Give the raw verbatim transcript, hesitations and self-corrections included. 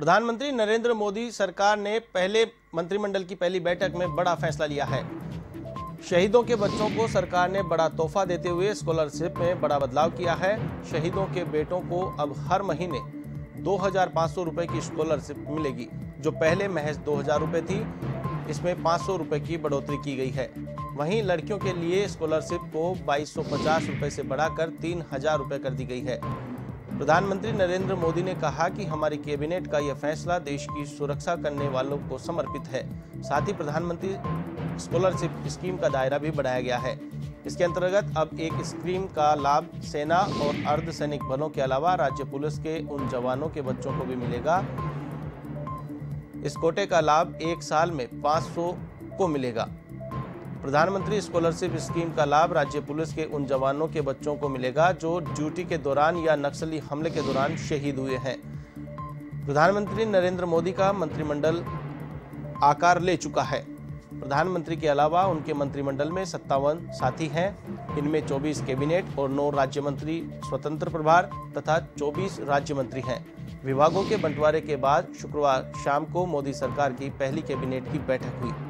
प्रधानमंत्री नरेंद्र मोदी सरकार ने पहले मंत्रिमंडल की पहली बैठक में बड़ा फैसला लिया है। शहीदों के बच्चों को सरकार ने बड़ा तोहफा देते हुए स्कॉलरशिप में बड़ा बदलाव किया है। शहीदों के बेटों को अब हर महीने दो हजार पाँच सौ रुपये की स्कॉलरशिप मिलेगी, जो पहले महज दो हजार रुपये थी। इसमें पाँच सौ रुपये की बढ़ोतरी की गई है। वहीं लड़कियों के लिए स्कॉलरशिप को बाईस सौ पचास रुपये से बढ़ाकर तीन हजार रुपये कर दी गई है। प्रधानमंत्री नरेंद्र मोदी ने कहा कि हमारी कैबिनेट का यह फैसला देश की सुरक्षा करने वालों को समर्पित है। साथ ही प्रधानमंत्री स्कॉलरशिप स्कीम का दायरा भी बढ़ाया गया है। इसके अंतर्गत अब एक स्कीम का लाभ सेना और अर्धसैनिक बलों के अलावा राज्य पुलिस के उन जवानों के बच्चों को भी मिलेगा। इस कोटे का लाभ एक साल में पाँच सौ को मिलेगा। प्रधानमंत्री स्कॉलरशिप स्कीम का लाभ राज्य पुलिस के उन जवानों के बच्चों को मिलेगा जो ड्यूटी के दौरान या नक्सली हमले के दौरान शहीद हुए हैं। प्रधानमंत्री नरेंद्र मोदी का मंत्रिमंडल आकार ले चुका है। प्रधानमंत्री के अलावा उनके मंत्रिमंडल में सत्तावन साथी हैं। इनमें चौबीस कैबिनेट और नौ राज्य मंत्री स्वतंत्र प्रभार तथा चौबीस राज्य मंत्री हैं। विभागों के बंटवारे के बाद शुक्रवार शाम को मोदी सरकार की पहली कैबिनेट की बैठक हुई।